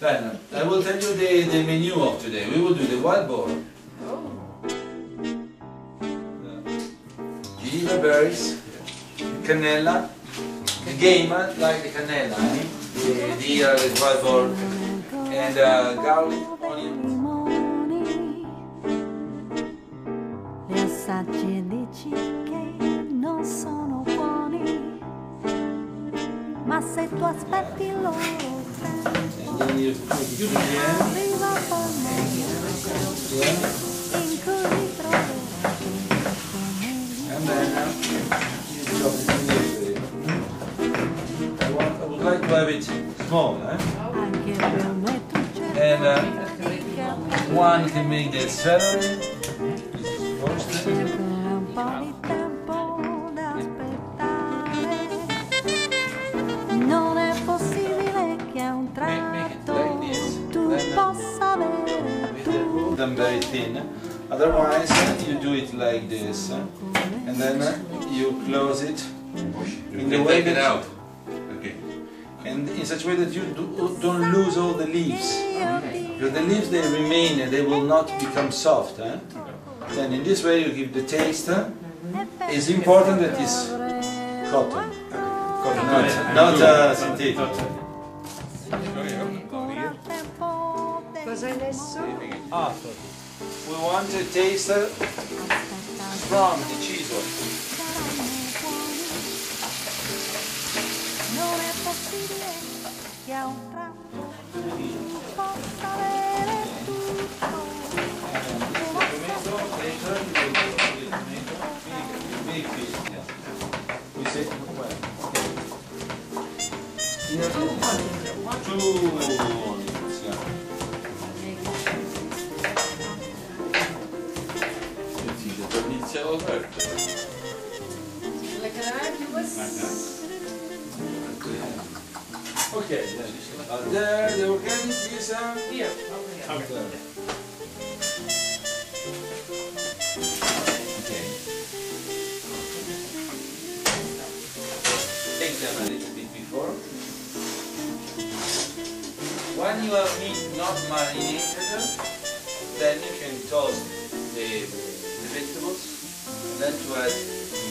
Diana, I will tell you the menu of today. We will do the wild boar. Geneva berries, cannella, the game like the cannella, the deer, the wild boar, and garlic, onion. And then you put it again. And then you chop it in this way. I would like to have it small, eh? And one can make the celery. Them very thin, otherwise you do it like this, and then you close it in the way that out, okay, and in such a way that you don't lose all the leaves, because the leaves they remain and they will not become soft. Eh? Then in this way you give the taste. It's important that it's cotton, not synthetic. After, we want a taste from the cheese one. Okay, there the organic is here. Okay. Take them a little bit before. When you have meat not marinated, then you can toss the vegetables, and then to add